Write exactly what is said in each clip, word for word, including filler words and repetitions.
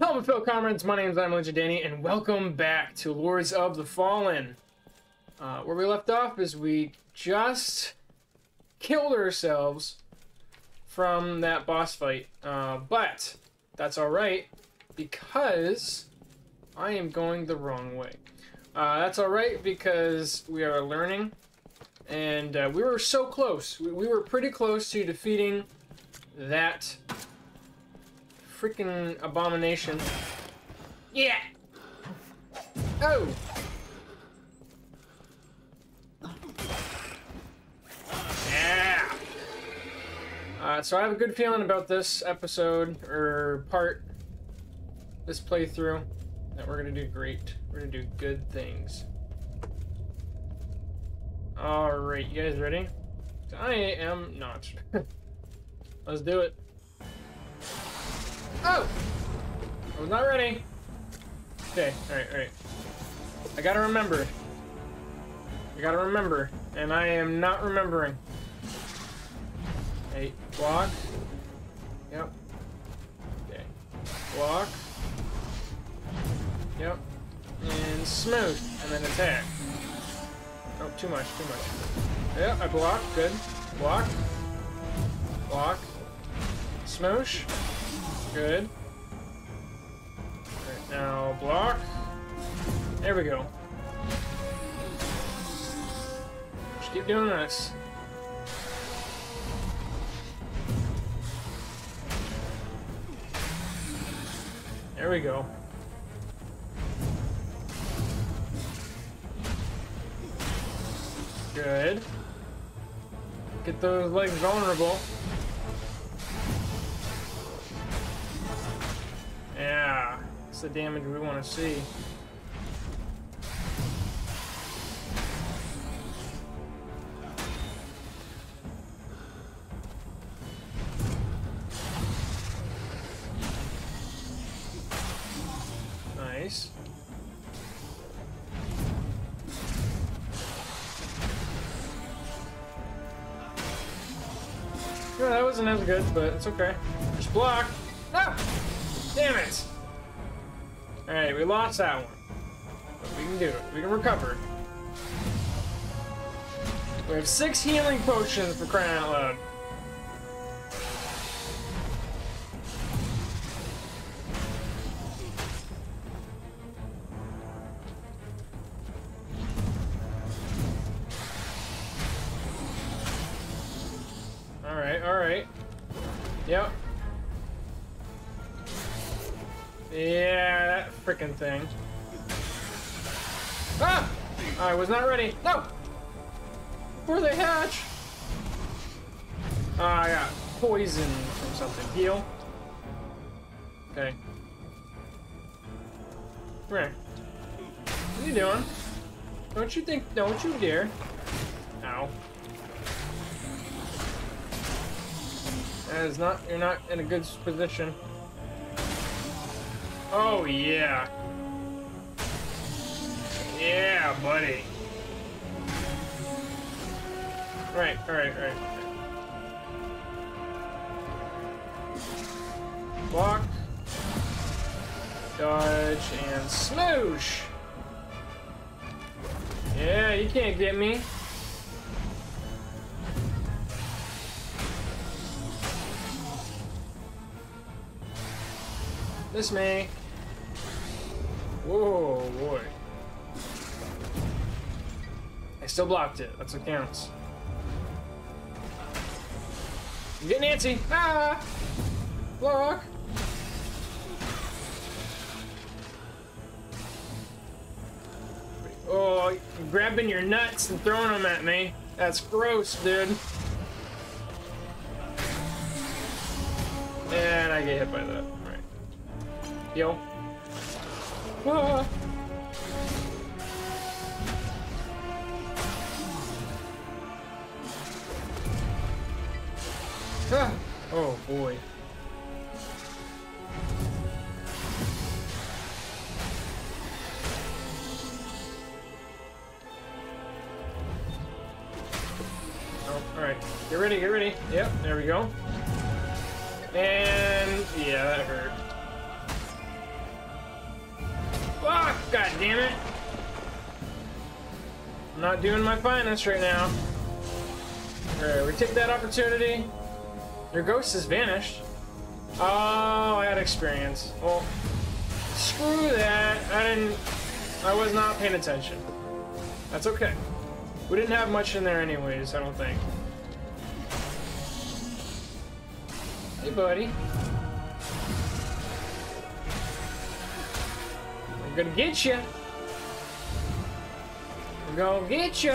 Hello, fellow comrades. My name is iAmLegendanny, and welcome back to Lords of the Fallen. Uh, where we left off is we just killed ourselves from that boss fight. Uh, but that's alright, because I am going the wrong way. Uh, that's alright, because we are learning, and uh, we were so close. We, we were pretty close to defeating that freaking abomination. Yeah! Oh! Yeah! Uh, so I have a good feeling about this episode, or part, this playthrough, that we're gonna do great. We're gonna do good things. Alright, you guys ready? I am not. Let's do it. Oh! I was not ready. Okay, alright, alright. I gotta remember. I gotta remember. And I am not remembering. Hey, walk. Yep. Okay. Walk. Yep. And smooth. And then attack. Oh, too much, too much. Yep, I block. Good. Walk. Walk. Smoosh. Good. Right now, block. There we go. Just keep doing this. There we go. Good. Get those legs vulnerable. Yeah, that's the damage we want to see. Nice. Yeah, that wasn't as good, but it's okay. Just block. Ah! Damn it! Alright, we lost that one. But we can do it. We can recover. We have six healing potions, for crying out loud. Alright, alright. Yep. Yeah, that frickin' thing. Ah! I was not ready. No! Before they hatch! Ah, I got poisoned from something. Heal. Okay. Come here. What are you doing? Don't you think... Don't you dare. Ow. That is not... You're not in a good position. Oh, yeah. Yeah, buddy. Right, right, right. Block. Dodge and smoosh. Yeah, you can't get me. This may. Whoa, boy. I still blocked it. That's what counts. I'm getting antsy. Ah! Block! Oh, you're grabbing your nuts and throwing them at me. That's gross, dude. And I get hit by that. Alright. Yo. Ah. Ah. Oh boy. Oh, all right. Get ready, get ready. Yep, there we go. And yeah, that hurt. God damn it. I'm not doing my finest right now. Alright, we take that opportunity. Your ghost has vanished. Oh, I had experience. Well, screw that. I didn't... I was not paying attention. That's okay. We didn't have much in there anyways, I don't think. Hey, buddy. I'm gonna get you. I'm gonna get you.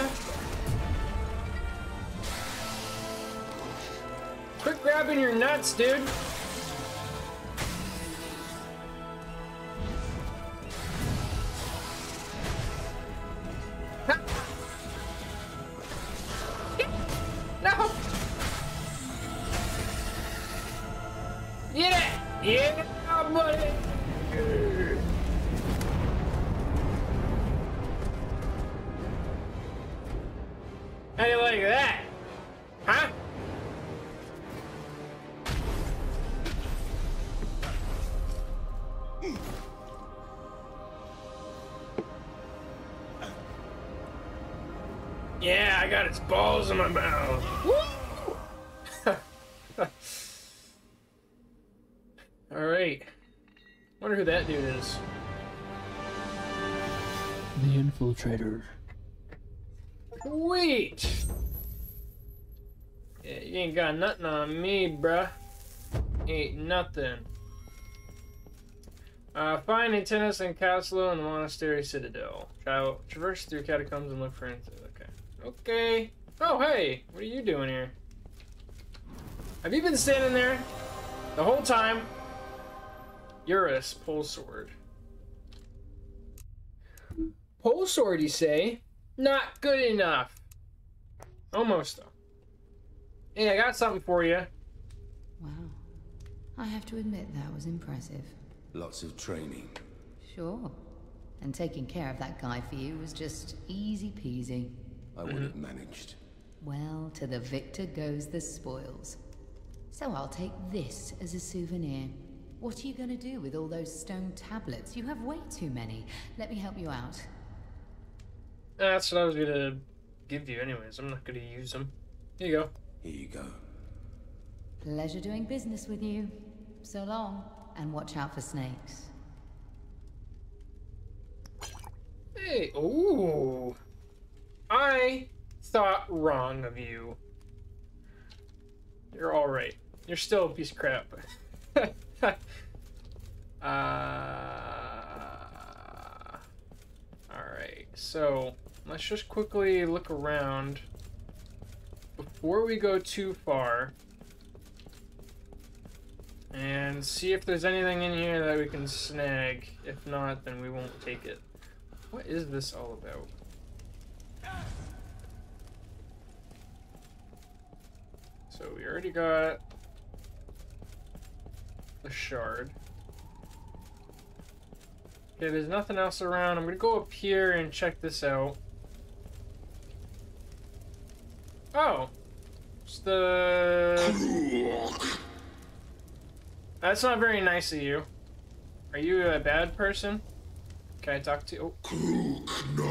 Quit grabbing your nuts, dude. Ha. No. Get it. Yeah, buddy. How do you like that? Huh? Yeah, I got its balls in my mouth. Woo! Alright. Wonder who that dude is. The infiltrator. Wait! Yeah, you ain't got nothing on me, bruh. Ain't nothing. Uh, find Antanas and Gazlo in the monastery citadel. Tra traverse through catacombs and look for anything. Okay. Okay. Oh, hey! What are you doing here? Have you been standing there the whole time? Eurus, pole sword. Pole sword, you say? Not good enough. Almost, though. Hey, I got something for you. Wow. I have to admit that was impressive. Lots of training. Sure. And taking care of that guy for you was just easy peasy. I would have managed. Well, to the victor goes the spoils. So I'll take this as a souvenir. What are you going to do with all those stone tablets? You have way too many. Let me help you out. That's what I was going to give you anyways. I'm not going to use them. Here you go. Here you go. Pleasure doing business with you. So long. And watch out for snakes. Hey, ooh. I thought wrong of you. You're alright. You're still a piece of crap. uh, alright, so let's just quickly look around before we go too far. And see if there's anything in here that we can snag. If not, then we won't take it. What is this all about? So we already got the shard. Okay, there's nothing else around. I'm gonna go up here and check this out. Oh! It's the... That's not very nice of you. Are you a bad person? Can I talk to you? Oh.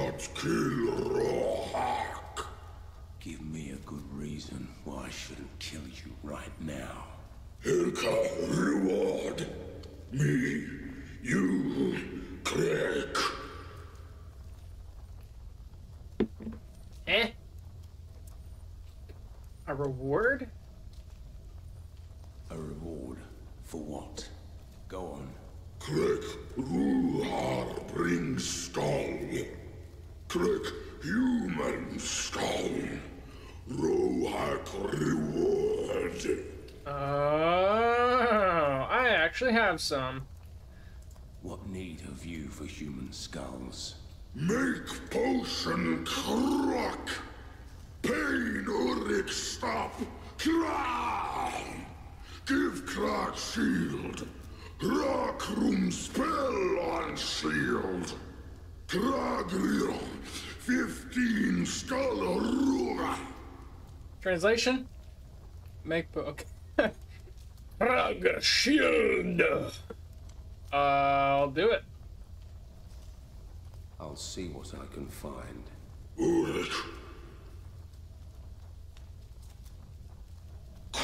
Give me a good reason why I shouldn't kill you right now. Helka reward me, you click. Eh? A reward? A reward. For what? Go on. Click Rhogar brings stone. Click human stone. Rhogar reward. Oh, I actually have some. What need have you for human skulls? Make potion crack. Pain or it stop. Cry. Give Clark shield. Rock room spell on shield. Kragriel, fifteen skull. Translation? Make book. Krag shield. Uh, I'll do it. I'll see what I can find. Ulrich.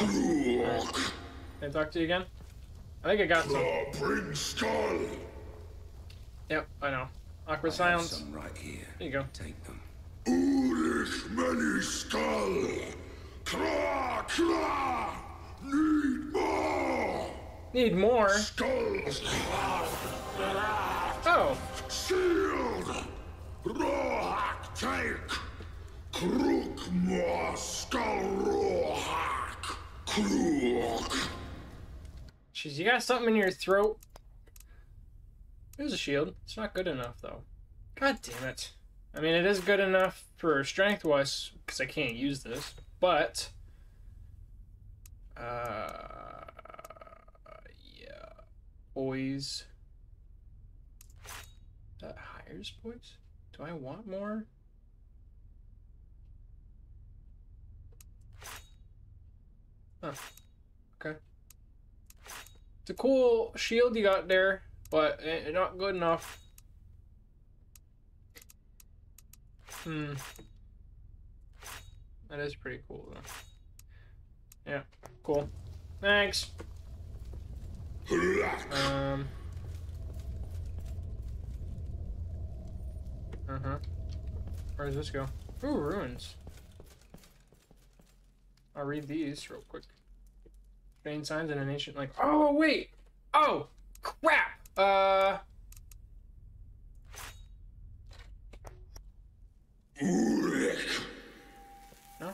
Right. Can I talk to you again? I think I got some. Yep, I know. Awkward I silence. Some right here. There you go. Take them. Ulrich many skull. Kra, kra. Need more. Need more. Skulls. Oh. Shield. Rohak take. Crook more skull rohak. Crook. Jeez, you got something in your throat. There's a shield. It's not good enough, though. God damn it. I mean, it is good enough for strength-wise, because I can't use this, but... Uh... Yeah. Boys. Is that hires, boys? Do I want more? Huh. Okay. It's a cool shield you got there. But it's not good enough. Hmm. That is pretty cool, though. Yeah, cool. Thanks. Um. Uh huh. Where does this go? Ooh, ruins. I'll read these real quick. Strange signs in an ancient, like. Oh wait. Oh crap. Uh. No?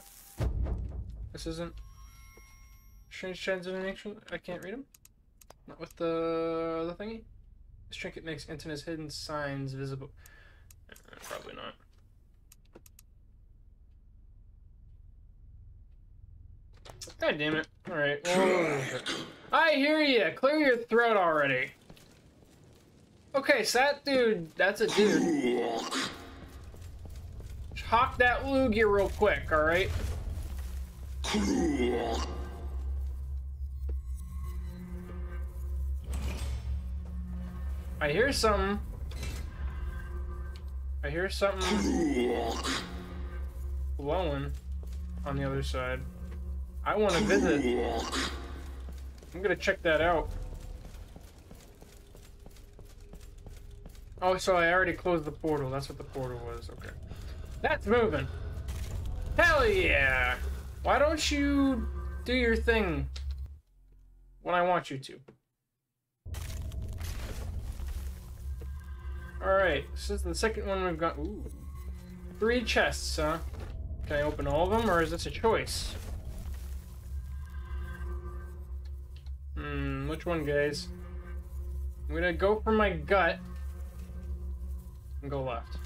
This isn't. Strange signs in an ancient. I can't read them. Not with the, the thingy. This trinket makes Antanas' hidden signs visible. Uh, probably not. God damn it. Alright. Well, I hear you. Clear your throat already. Okay, so that dude, that's a dude. Hawk that loogie real quick, all right? I hear something. I hear something blowing on the other side. I want to visit. I'm gonna check that out. Oh, so I already closed the portal. That's what the portal was. Okay. That's moving. Hell yeah! Why don't you do your thing when I want you to? Alright, this is the second one we've got. Ooh. Three chests, huh? Can I open all of them, or is this a choice? Hmm, which one, guys? I'm gonna go for my gut. And go left.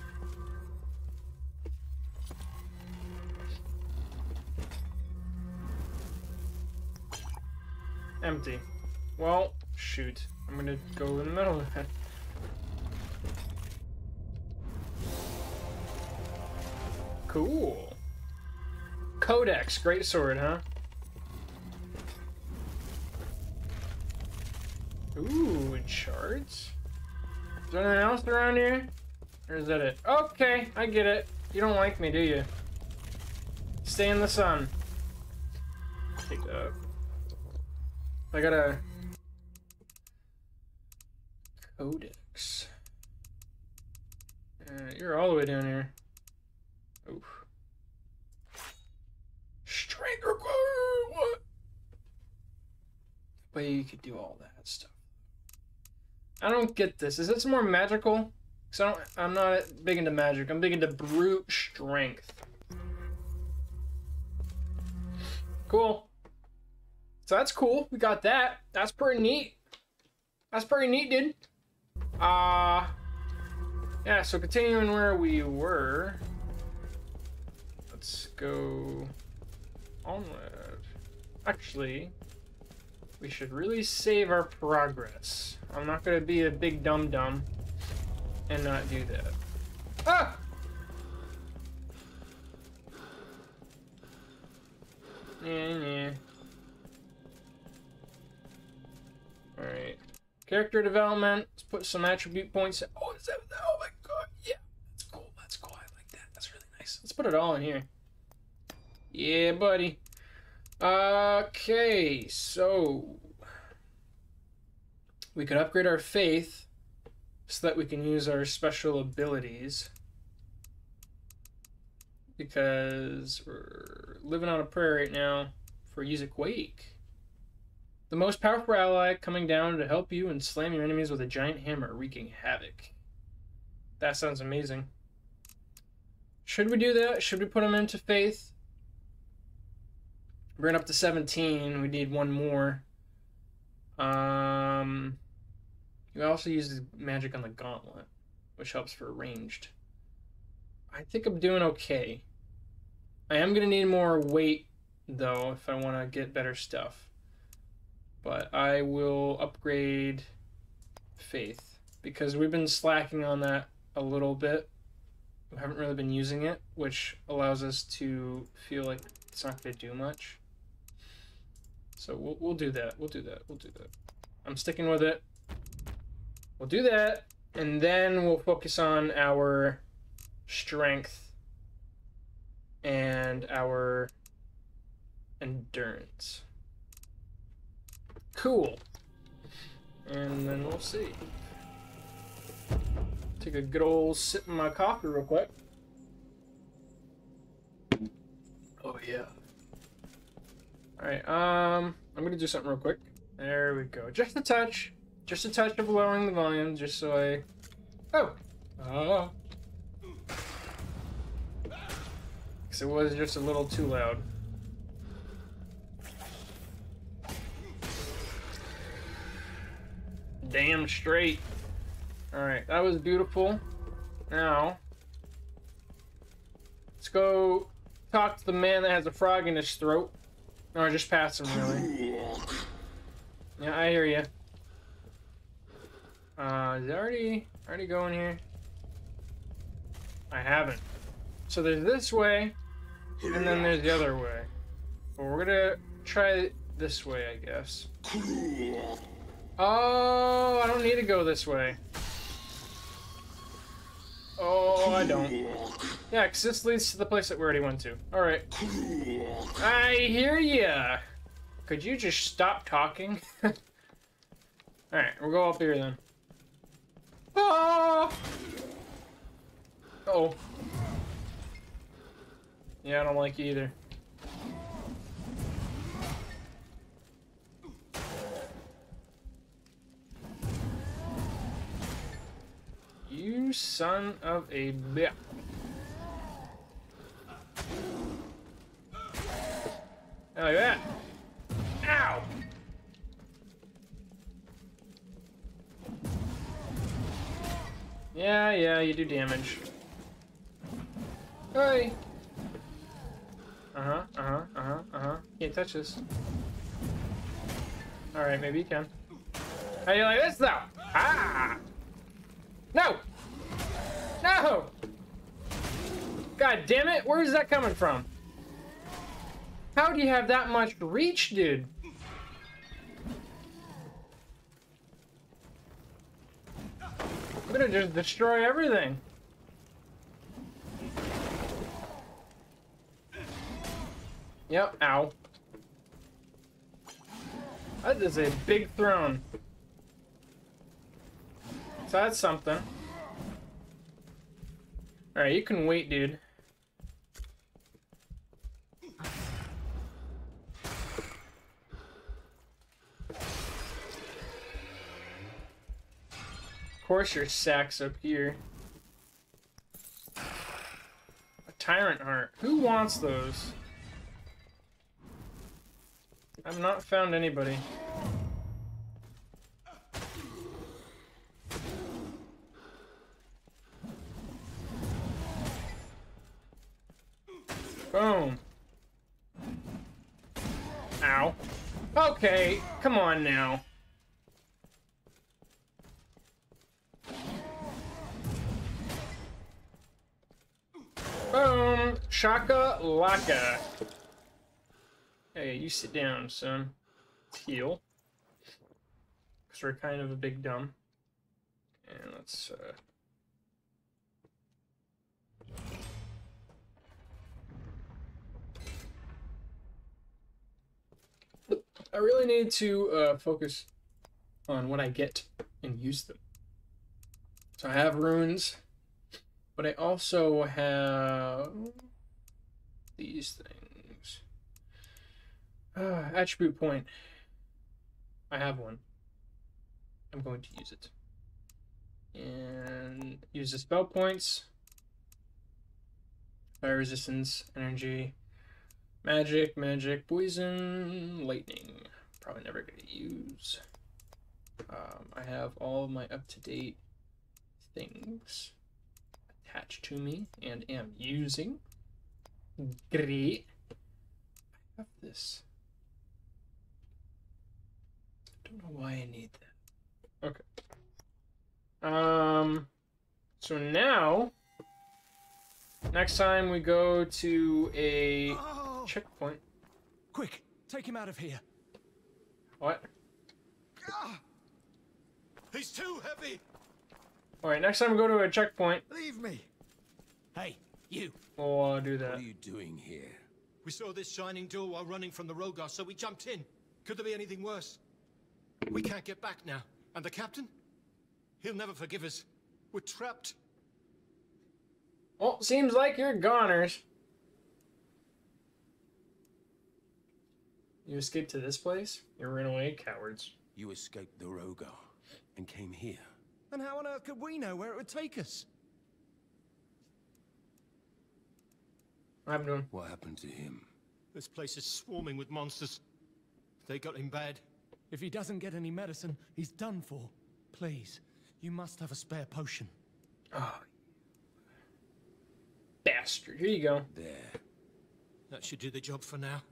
Empty. Well, shoot. I'm gonna go in the middle of that. Cool. Codex, great sword, huh? Ooh, shards. Is there anything else around here? Or is that it? Okay, I get it. You don't like me, do you? Stay in the sun. Take that up. I got a... Codex. Uh, you're all the way down here. Oof. Strength required! What? But you could do all that stuff. I don't get this. Is this more magical? Cause I don't, I'm not big into magic. I'm big into brute strength. Cool. So that's cool. We got that. That's pretty neat. That's pretty neat, dude. Uh, yeah, so continuing where we were. Let's go onward. Actually, we should really save our progress. I'm not going to be a big dum-dum. And not do that. Ah! Yeah, yeah. Alright. Character development. Let's put some attribute points. Oh, is that, oh my god, yeah. pickaxe. Let's put it all in here. Yeah, buddy. Okay, so we could upgrade our faith so that we can use our special abilities, because we're living on a prayer right now for Yusuke Wake. The most powerful ally coming down to help you and slam your enemies with a giant hammer, wreaking havoc. That sounds amazing. Should we do that? Should we put him into faith? We're up to seventeen. We need one more. Um, you also use magic on the gauntlet, which helps for ranged. I think I'm doing okay. I am going to need more weight, though, if I want to get better stuff. But I will upgrade faith, because we've been slacking on that a little bit. We haven't really been using it, which allows us to feel like it's not going to do much. So we'll, we'll do that. We'll do that. We'll do that. I'm sticking with it. We'll do that. And then we'll focus on our strength and our endurance. Cool. And then we'll see. Take a good old sip of my coffee real quick. Oh, yeah. Alright, um, I'm gonna do something real quick. There we go. Just a touch. Just a touch of lowering the volume, just so I... Oh! Oh. Because it was just a little too loud. Damn straight. Alright, that was beautiful. Now, let's go talk to the man that has a frog in his throat. No, I just passed him, really. Yeah, I hear you. Uh, is it already, already going here? I haven't. So there's this way, and then there's the other way. But we're gonna try this way, I guess. Oh, I don't need to go this way. Oh, I don't. Yeah, because this leads to the place that we already went to. Alright. I hear ya! Could you just stop talking? Alright, we'll go up here then. Ah! Uh-oh. Yeah, I don't like you either. You son of a bitch. Like that. Ow! Yeah, yeah, you do damage. Hey! Uh-huh, uh-huh, uh-huh, uh-huh. Can't touch this. Alright, maybe you can. How do you like this, though? Ah! No! No! God damn it, where is that coming from? How do you have that much reach, dude? I'm gonna just destroy everything. Yep, ow. That is a big throne. So that's something. Alright, you can wait, dude. Of course your sack's up here. A tyrant heart. Who wants those? I've not found anybody. Boom. Ow. Okay, come on now. Boom! Shaka laka. Hey, you sit down, son. Heal. Because we're kind of a big dumb. And let's, uh... I really need to uh, focus on what I get and use them. So I have runes, but I also have these things. Uh, attribute point. I have one. I'm going to use it. And use the spell points. Fire resistance, energy, magic, magic, poison, lightning. Probably never going to use. Um, I have all of my up-to-date things attached to me and am using. Great. I have this. I don't know why I need that. Okay. Um, so now, next time we go to a oh. checkpoint. Quick, take him out of here. What? Ah. He's too heavy. All right, next time we go to a checkpoint. Leave me. Hey, you. Oh, I'll do that. What are you doing here? We saw this shining door while running from the Rhogar, so we jumped in. Could there be anything worse? We can't get back now. And the captain? He'll never forgive us. We're trapped. Well, seems like you're goners. You escaped to this place? You ran away, cowards. You escaped the Rhogar and came here. And how on earth could we know where it would take us? What happened to him? What happened to him? This place is swarming with monsters. They got him bad. If he doesn't get any medicine, he's done for. Please. You must have a spare potion. Oh. Bastard. Here you go. There. That should do the job for now.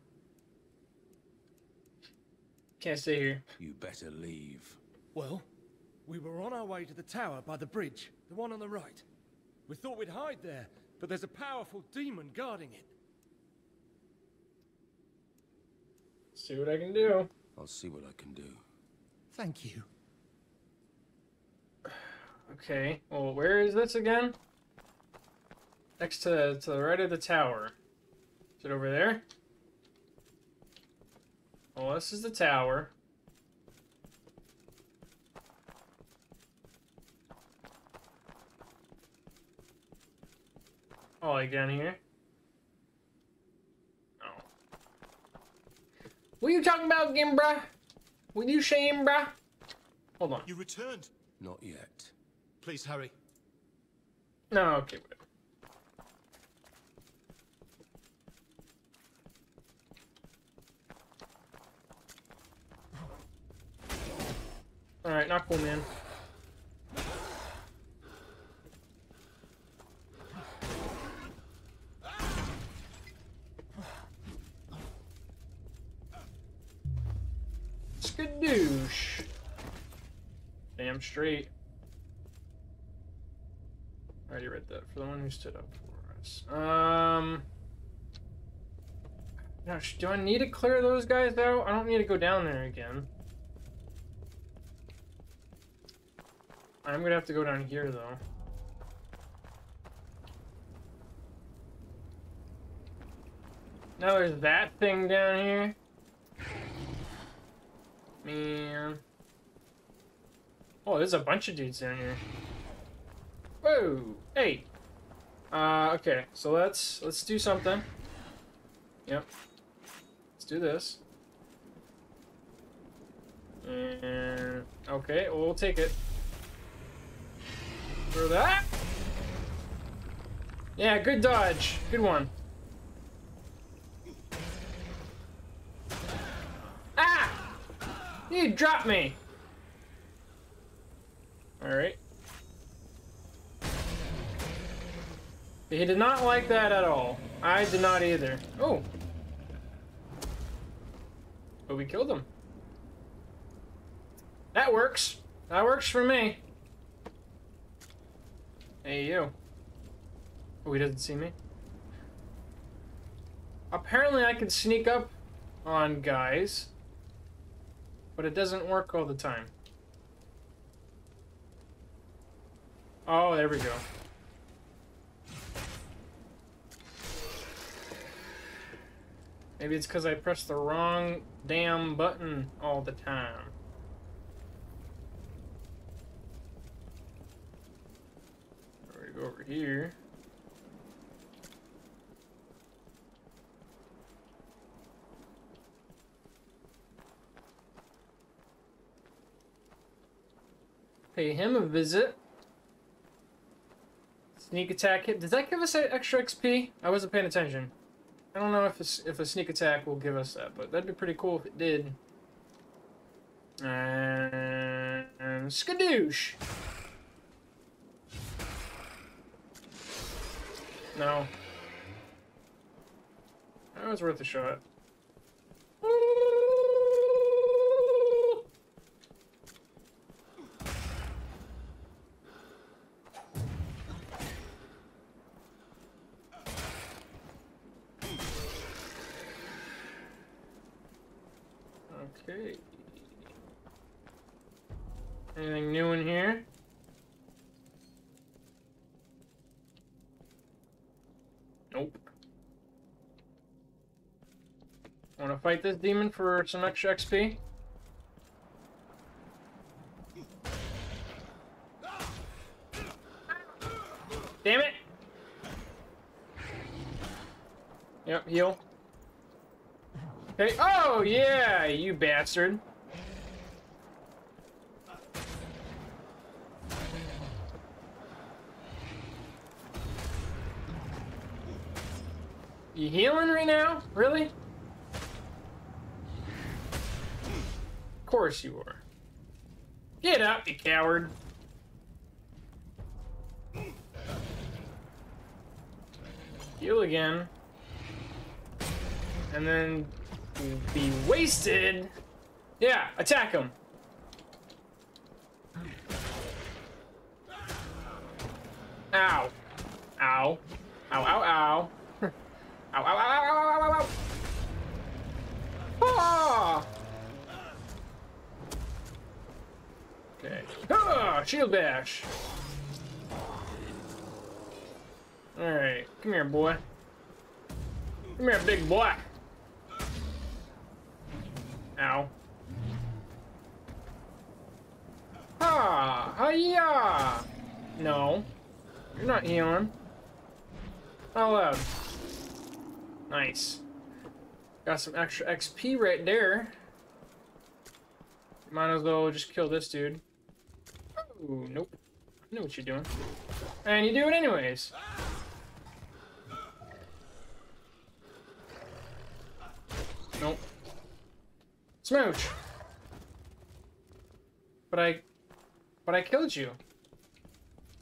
Can't stay here. You better leave. Well, we were on our way to the tower by the bridge, the one on the right. We thought we'd hide there, but there's a powerful demon guarding it. See what I can do. I'll see what I can do. Thank you. Okay, well, where is this again? Next to, to the right of the tower. Is it over there? Oh, this is the tower. Oh, like down here? Oh. What are you talking about, Gimbra? Will you shame, bruh? Hold on. You returned? Not yet. Please hurry. No, okay, whatever. All right, not cool, man. Skadoosh. Damn straight. Already read that for the one who stood up for us. Um, now, do I need to clear those guys though? I don't need to go down there again. I'm gonna have to go down here though. Now there's that thing down here. Man. Oh, there's a bunch of dudes down here. Whoa! Hey. Uh, okay. So let's let's do something. Yep. Let's do this. And okay, we'll take it. Throw that. Yeah, good dodge. Good one. Ah! You dropped me. All right. He did not like that at all. I did not either. Oh. But we killed him. That works. That works for me. Hey, you. Oh, he doesn't see me. Apparently I can sneak up on guys. But it doesn't work all the time. Oh, there we go. Maybe it's because I pressed the wrong damn button all the time. We're gonna go over here. Pay him a visit. Sneak attack hit. Does that give us extra X P? I wasn't paying attention. I don't know if a, if a sneak attack will give us that, but that'd be pretty cool if it did. And, and skadoosh! No. That was worth a shot. Anything new in here? Nope. Want to fight this demon for some extra X P? Damn it! Yep, heal. Hey! Oh yeah, you bastard! You healing right now? Really? Of course you are. Get up, you coward! Heal again, and then be wasted. Yeah, attack him. Ow! Ow! Ow! Ow! Ow! Ow, ow, ow, ow, ow, ow, ow. Ah! Okay. Ah! Shield bash! Alright, come here, boy. Come here, big boy! Ow. Ah! Hi-ya! No. You're not healing. Not allowed. Nice. Got some extra X P right there. Might as well just kill this dude. Oh, nope. I know what you're doing. And you do it anyways. Nope. Smooch. But I... But I killed you.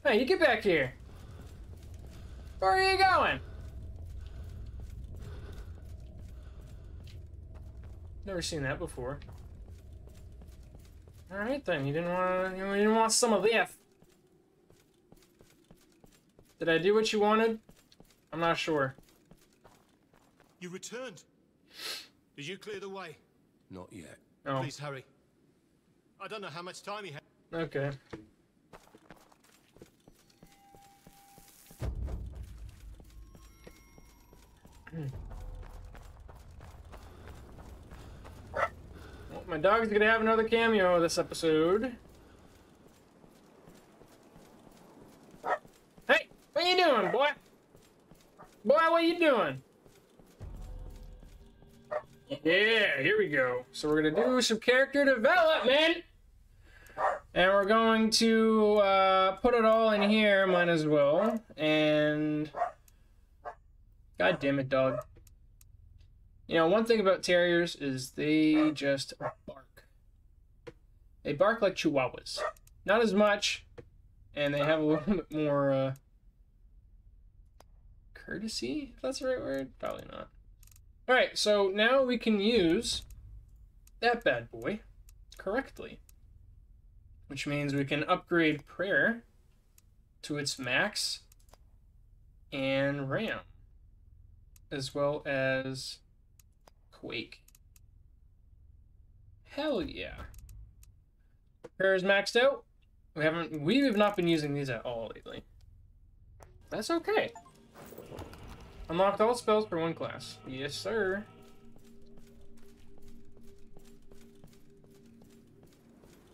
Hey, you get back here. Where are you going? Never seen that before. All right then, you didn't want you didn't want some of that. Did I do what you wanted? I'm not sure. You returned. Did you clear the way? Not yet. Oh. Please hurry. I don't know how much time you have. Okay. My dog's gonna have another cameo this episode. Hey, what you doing, boy? Boy, what you doing? Yeah, here we go. So we're gonna do some character development. And we're going to uh, put it all in here, might as well. And... God damn it, dog. You know, one thing about terriers is they just bark. They bark like chihuahuas. Not as much, and they have a little bit more uh, courtesy, if that's the right word. Probably not. All right, so now we can use that bad boy correctly, which means we can upgrade prayer to its max and RAM, as well as... Quake. Hell yeah. Prayer is maxed out. We haven't we have not been using these at all lately. That's okay. Unlocked all spells for one class. Yes, sir.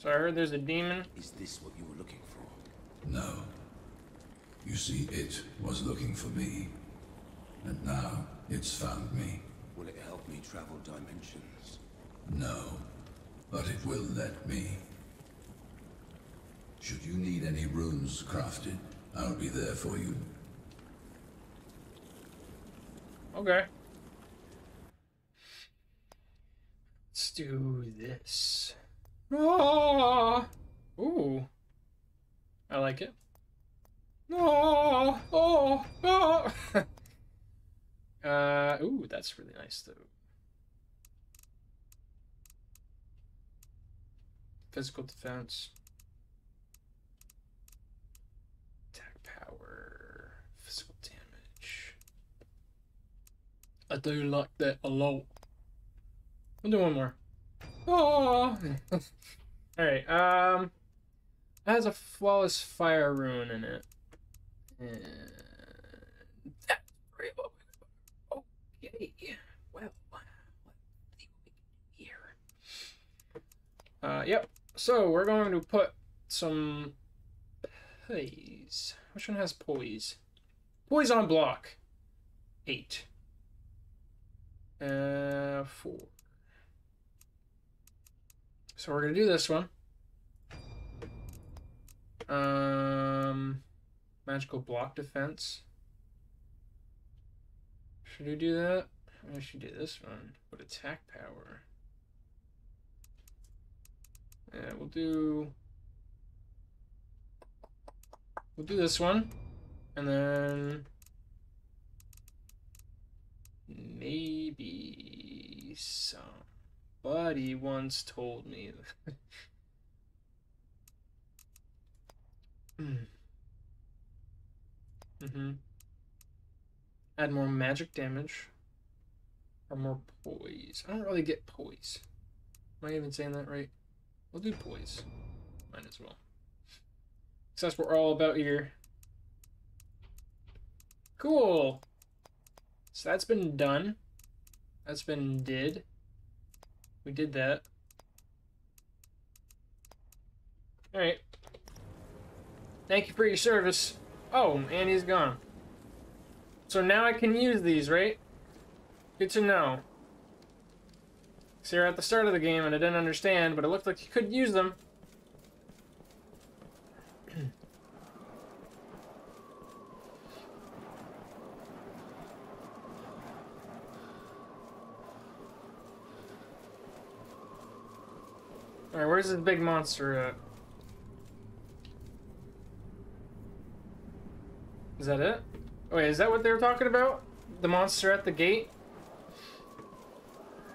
So I heard there's a demon. Is this what you were looking for? No. You see, it was looking for me. And now, it's found me. Will it help me travel dimensions? No. But it will let me. Should you need any runes crafted, I'll be there for you. Okay. Let's do this. Oh! Ooh. I like it. No! Oh! Oh! Oh. uh, ooh, that's really nice, though. Physical defense. Attack power. Physical damage. I do like that a lot. We'll do one more. Oh! Alright, um... that has a flawless fire rune in it. And... that's real. Okay. Well, what do we do here? Uh, yep. So, we're going to put some... poise. Which one has poise? Poise on block. Eight. Uh, four. So we're going to do this one. Um, magical block defense. Should we do that? I should do this one. But attack power. Yeah, we'll do... we'll do this one. And then... maybe some... buddy once told me. mm. Mm-hmm. Add more magic damage. Or more poise. I don't really get poise. Am I even saying that right? We'll do poise. Might as well. So that's what we're all about here. Cool. So that's been done. That's been did. We did that. Alright. Thank you for your service. Oh, and he's gone. So now I can use these, right? Good to know. So you're at the start of the game and I didn't understand, but it looked like you could use them. Alright, where's this big monster at? Is that it? Wait, is that what they were talking about? The monster at the gate?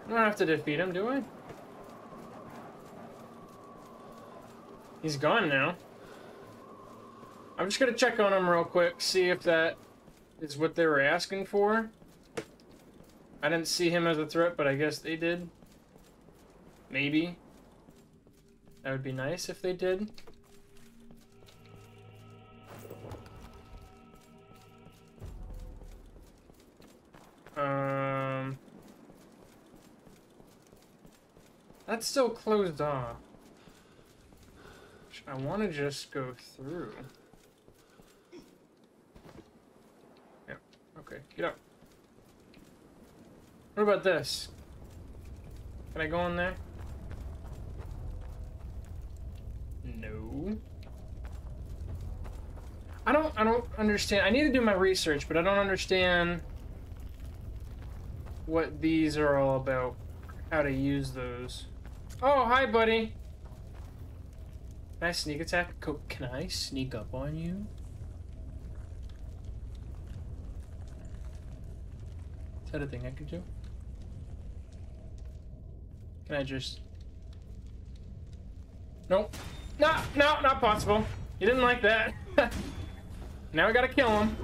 I don't have to defeat him, do I? He's gone now. I'm just gonna check on him real quick, see if that is what they were asking for. I didn't see him as a threat, but I guess they did. Maybe. That would be nice if they did. Um, that's still closed off. I want to just go through. Yep. Okay, get up. What about this? Can I go in there? No. I don't I don't understand. I need to do my research, but I don't understand what these are all about. How to use those. Oh, hi buddy. Can I sneak attack? Can I sneak up on you? Is that a thing I could do? Can I just... nope. No, no, not possible. You didn't like that. Now we gotta kill him.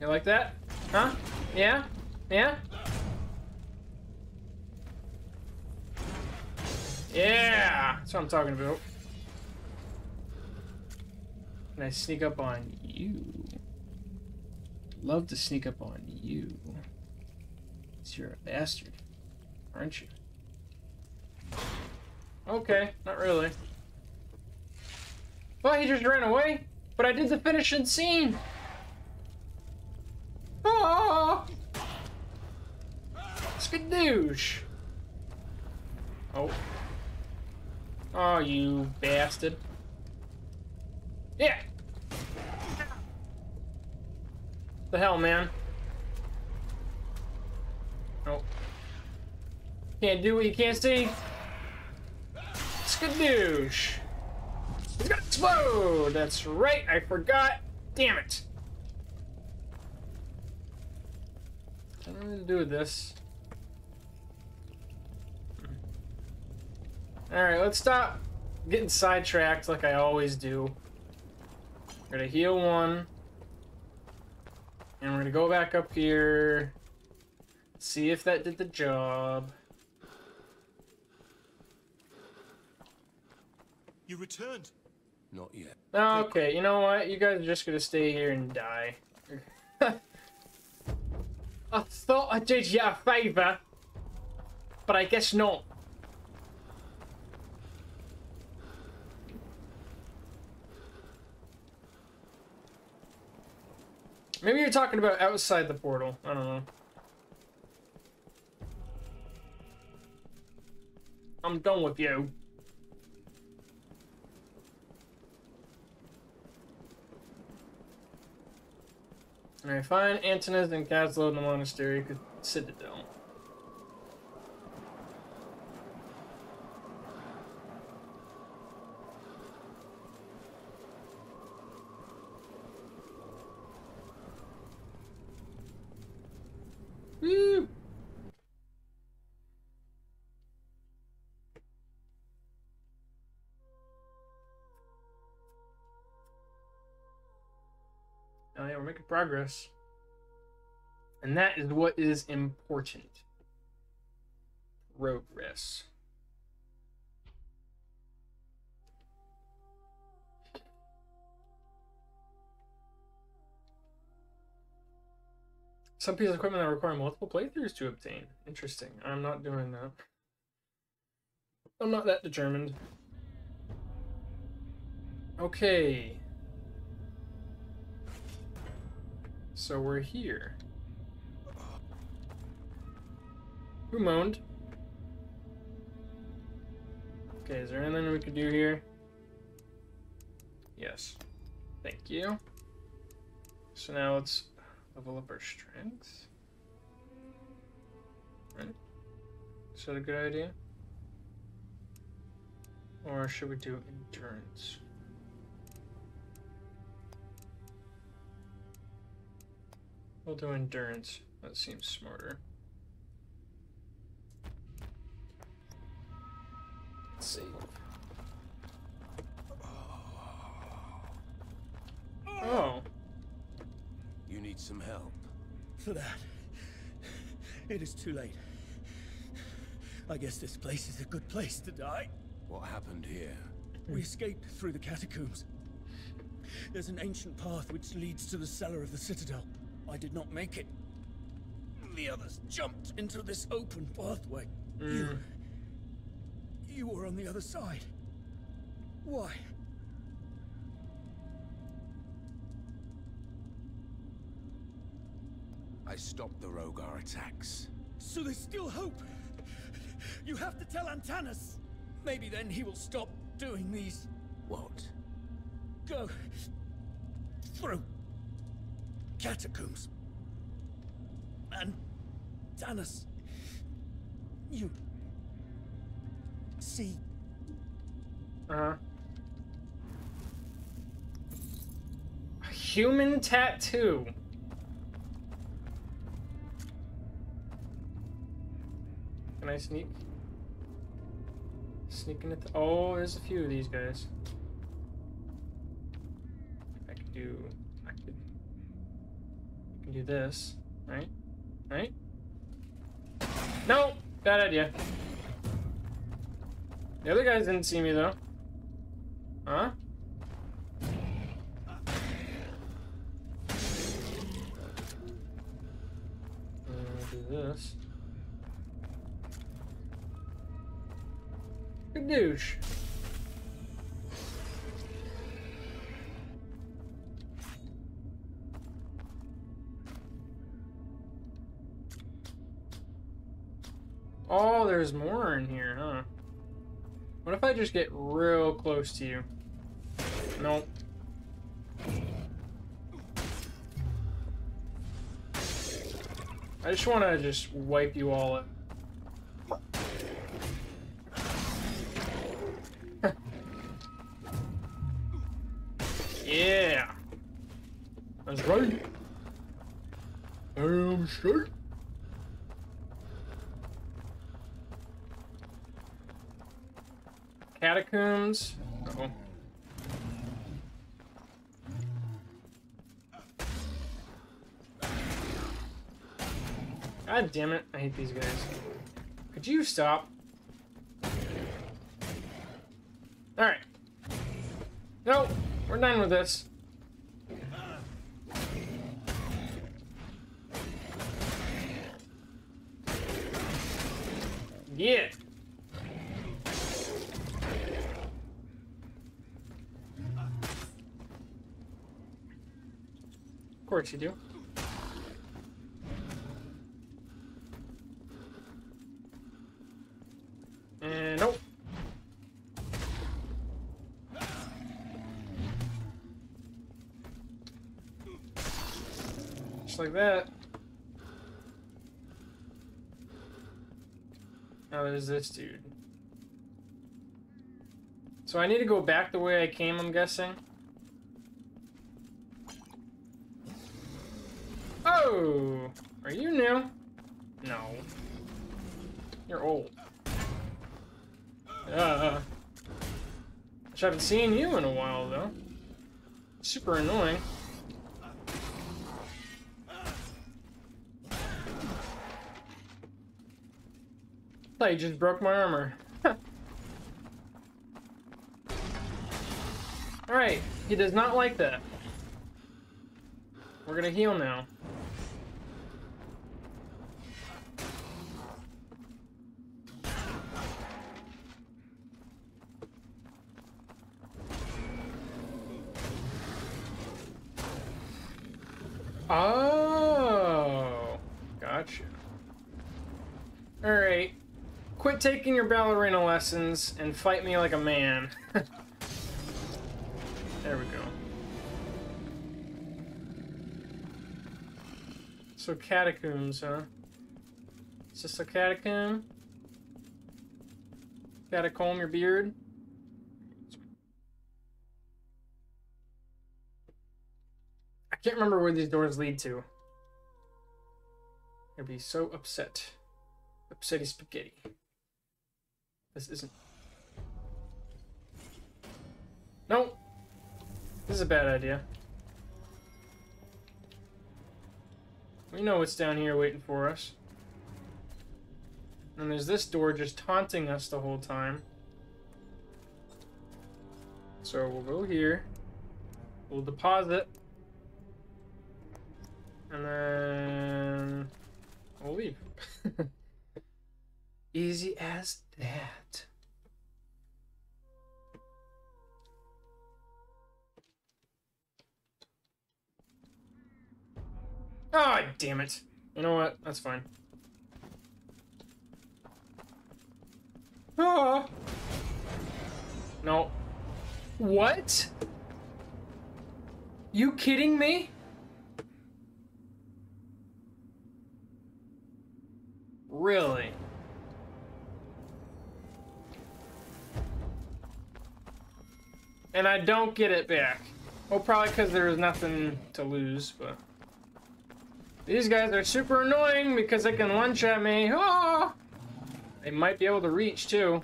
You like that? Huh? Yeah? Yeah? Yeah! That's what I'm talking about. Can I sneak up on you? Love to sneak up on you. 'Cause you're a bastard, aren't you? Okay, not really. Well, he just ran away, but I did the finishing scene! Oh, skadoosh! Oh. Oh, you bastard. Yeah! The hell, man? Nope. Can't do what you can't see? Skadoosh! It's gonna explode! That's right, I forgot! Damn it! Nothing to do with this. Alright, let's stop getting sidetracked like I always do. We're gonna heal one. And we're gonna go back up here. See if that did the job. You returned? Not yet. Okay, you know what? You guys are just gonna stay here and die. I thought I did you a favor, but I guess not. Maybe you're talking about outside the portal. I don't know. I'm done with you. Alright, find Antanas and Gazlo in the monastery could citadel. Woo! Oh yeah, we're making progress. And that is what is important. Progress. Some pieces of equipment that require multiple playthroughs to obtain. Interesting. I'm not doing that. I'm not that determined. Okay. So we're here. Who moaned? Okay, is there anything we could do here? Yes. Thank you. So now let's level up our strength. Right? Is that a good idea? Or should we do endurance? We'll do endurance. That seems smarter. Let's see. Oh. You need some help. For that, it is too late. I guess this place is a good place to die. What happened here? We escaped through the catacombs. There's an ancient path which leads to the cellar of the citadel. I did not make it. The others jumped into this open pathway. Mm. You... You were on the other side. Why? I stopped the Rhogar attacks. So there's still hope. You have to tell Antanas. Maybe then he will stop doing these. What? Go through. Catacombs. And Antanas, you see. Uh-huh. A human tattoo. Can I sneak? Sneaking at the oh, there's a few of these guys. If I could do I could do this, right? Right? No! Bad idea. The other guys didn't see me though. Huh? Uh, do this. A douche. Oh, there's more in here, huh? What if I just get real close to you? Nope. I just want to just wipe you all up. Yeah! That's right! Damn straight! Catacombs? Uh-oh. God damn it, I hate these guys. Could you stop? Alright. Nope! We're done with this. Yeah. Of course you do. And nope. Like that. Now there's this dude. So I need to go back the way I came, I'm guessing. Oh! Are you new? No. You're old. Uh. Which I haven't seen you in a while, though. Super annoying. I just broke my armor. Alright, he does not like that. We're gonna heal now. Oh, gotcha. Alright. Quit taking your ballerina lessons and fight me like a man. There we go. So catacombs, huh? Is this a catacomb? Gotta comb your beard? I can't remember where these doors lead to. I'd be so upset. Upsetty spaghetti. This isn't... Nope! This is a bad idea. We know what's down here waiting for us. And there's this door just taunting us the whole time. So we'll go here. We'll deposit. And then... we'll leave. Easy as that. Ah, oh, damn it. You know what? That's fine. Ah. No. What? You kidding me? Really? And I don't get it back. Well, probably because there was nothing to lose, but... These guys are super annoying because they can lunge at me. Oh! They might be able to reach, too.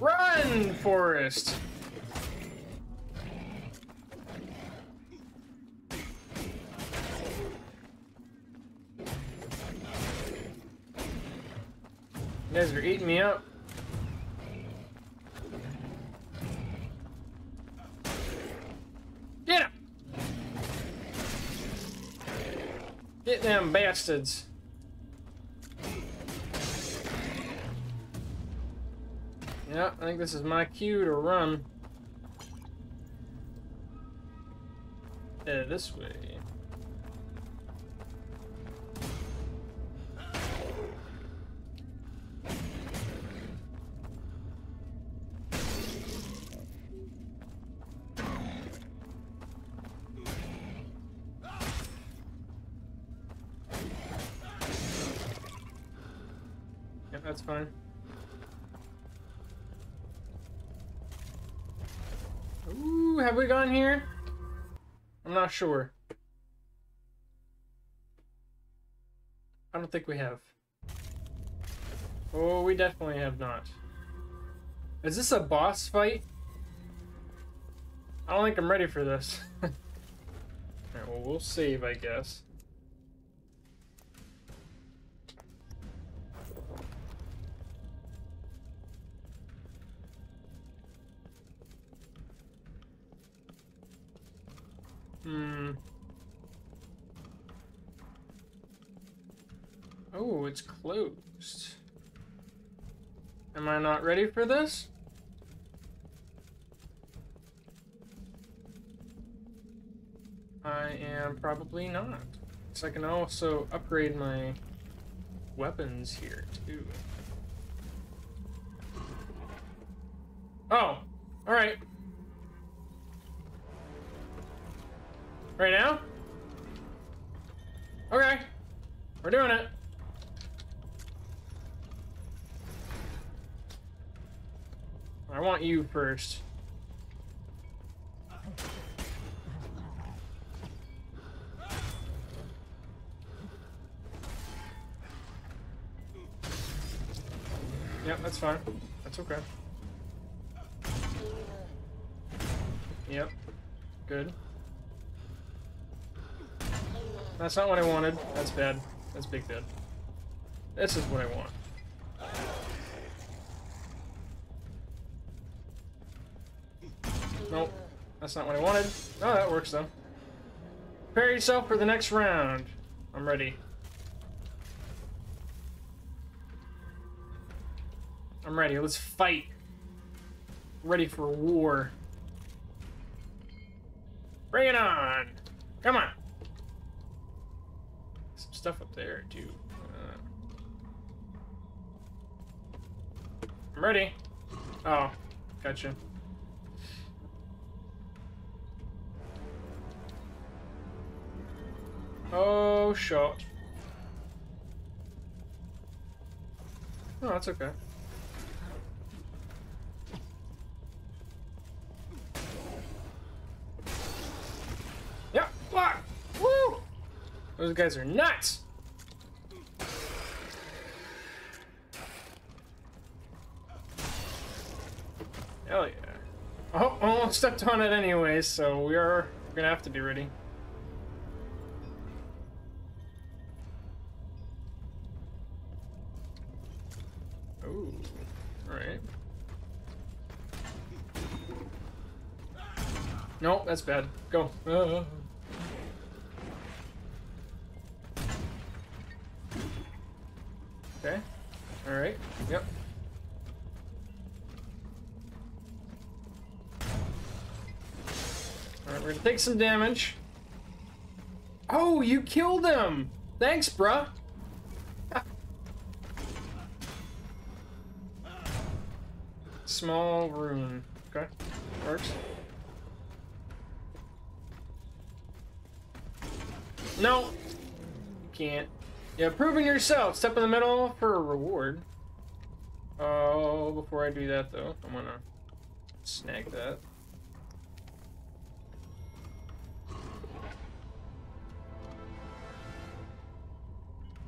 Run, Forest! You guys are eating me up. Get him! Get them bastards. Yeah, I think this is my cue to run. Uh, this way. Yep, that's fine. Ooh, have we gone here? I'm not sure. I don't think we have. Oh, we definitely have not. Is this a boss fight? I don't think I'm ready for this. Alright, well, we'll save, I guess. Hmm. Oh, it's closed. Am I not ready for this? I am probably not. So I can also upgrade my weapons here, too. Oh! Alright. Right now? Okay. We're doing it. I want you first. Yep, that's fine. That's okay. Yep. Good. That's not what I wanted. That's bad. That's big bad. This is what I want. Nope. That's not what I wanted. Oh, that works though. Prepare yourself for the next round. I'm ready. I'm ready. Let's fight. Ready for war. Bring it on. Come on. Stuff up there, too. Uh, I'm ready. Oh, gotcha. Oh, shot. Oh, that's okay. Yeah, block! Woo! Those guys are nuts! Hell yeah. Oh, almost stepped on it anyway, so we are gonna have to be ready. Oh, alright. No, that's bad. Go. Uh. Okay. All right. Yep. All right, we're gonna take some damage. Oh, you killed him! Thanks, bruh. Small rune. Okay. Works. No. You can't. Yeah, proving yourself. Step in the middle for a reward. Oh, before I do that, though, I'm gonna snag that.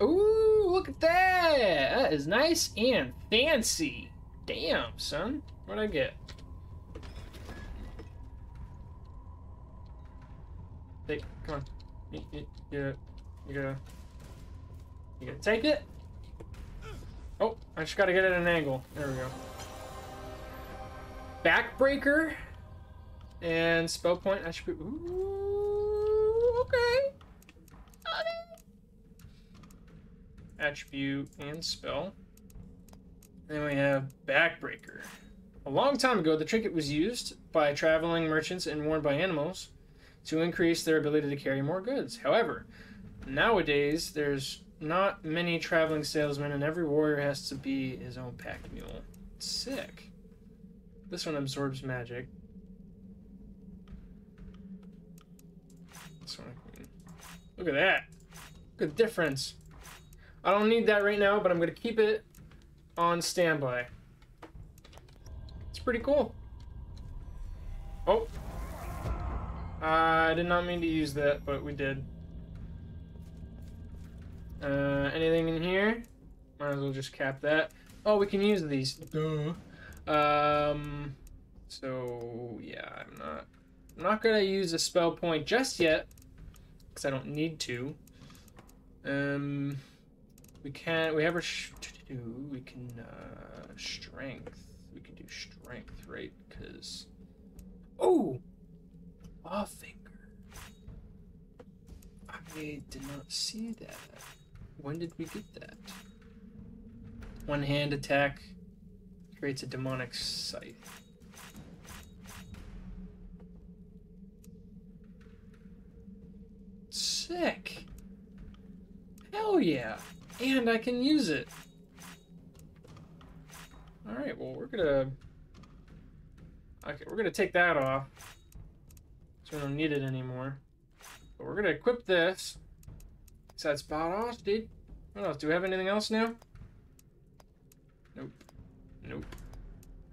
Ooh, look at that! That is nice and fancy. Damn, son. What'd I get? Hey, come on. You, you, you gotta... You gonna take it? Oh, I just gotta get it at an angle. There we go. Backbreaker and spell point. I should be. Ooh, okay. Okay. Attribute and spell. Then we have backbreaker. A long time ago, the trinket was used by traveling merchants and worn by animals to increase their ability to carry more goods. However, nowadays, there's not many traveling salesmen, and every warrior has to be his own pack mule. Sick. This one absorbs magic. This one I can... Look at that. Look at the difference. I don't need that right now, but I'm going to keep it on standby. It's pretty cool. Oh. I did not mean to use that, but we did. Uh, anything in here? Might as well just cap that. Oh, we can use these. Duh. Um, so, yeah, I'm not, I'm not going to use a spell point just yet, because I don't need to. Um, we can, we have our, sh we can, uh, strength. We can do strength, right? Because, oh! Clawfinger. I did not see that. When did we get that? One hand attack creates a demonic scythe. Sick. Hell yeah. And I can use it. Alright, well we're gonna... Okay, we're gonna take that off. So we don't need it anymore. But we're gonna equip this. So that's about all, dude. What else? Do we have anything else now? Nope. Nope.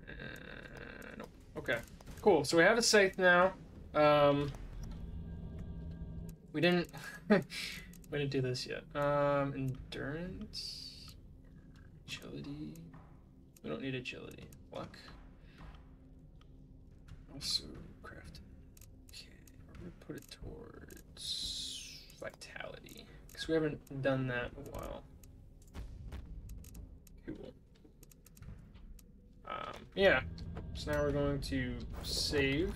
Uh, nope. Okay. Cool. So we have a scythe now. Um, we didn't. We didn't do this yet. Um, endurance, agility. We don't need agility. Luck. Also crafting. Okay. We're gonna put it towards vitality. We haven't done that in a while. Cool. Um, yeah. So now we're going to save.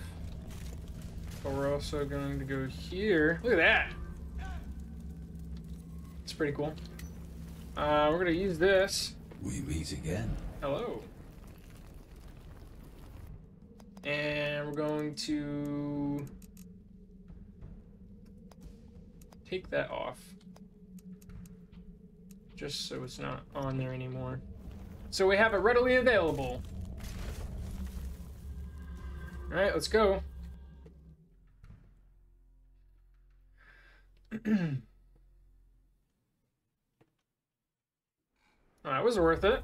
But we're also going to go here. Look at that! It's pretty cool. Uh, we're going to use this. We meet again. Hello. And we're going to take that off. Just so it's not on there anymore. So we have it readily available. All right, let's go. That was worth it.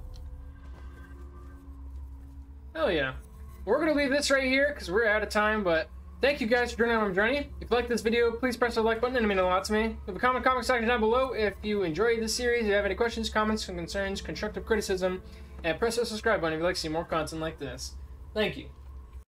Hell yeah. We're gonna leave this right here because we're out of time, but thank you guys for joining on my journey. If you liked this video, please press the like button. It means a lot to me. Leave a comment in the comment section down below if you enjoyed this series. If you have any questions, comments, concerns, constructive criticism, and press the subscribe button if you'd like to see more content like this. Thank you.